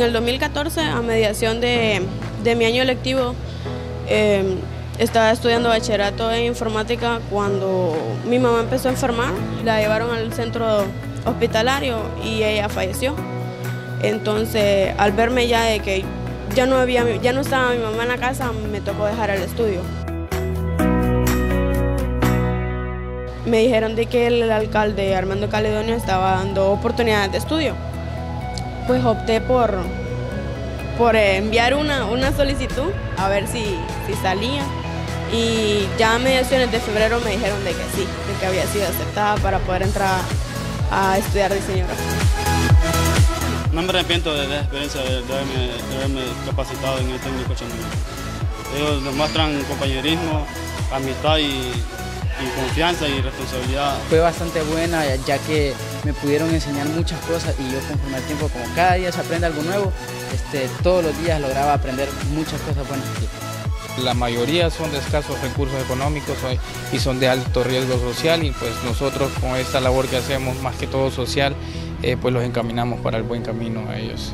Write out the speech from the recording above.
en el 2014, a mediación de mi año electivo, estaba estudiando bachillerato en informática cuando mi mamá empezó a enfermar. La llevaron al centro hospitalario y ella falleció. Entonces, al verme ya de que ya no estaba mi mamá en la casa, me tocó dejar el estudio. Me dijeron de que el alcalde Armando Calidonio estaba dando oportunidades de estudio. Pues opté por enviar una solicitud a ver si salía. Y ya a mediaciones de febrero me dijeron de que sí, de que había sido aceptada para poder entrar a estudiar diseño gráfico. No me arrepiento de la experiencia de haberme capacitado en el técnico chamelecón. Ellos nos muestran compañerismo, amistad y confianza y responsabilidad. Fue bastante buena, ya que me pudieron enseñar muchas cosas y yo, conforme al tiempo, como cada día se aprende algo nuevo, todos los días lograba aprender muchas cosas buenas aquí. La mayoría son de escasos recursos económicos y son de alto riesgo social, y pues nosotros con esta labor que hacemos, más que todo social, pues los encaminamos para el buen camino a ellos.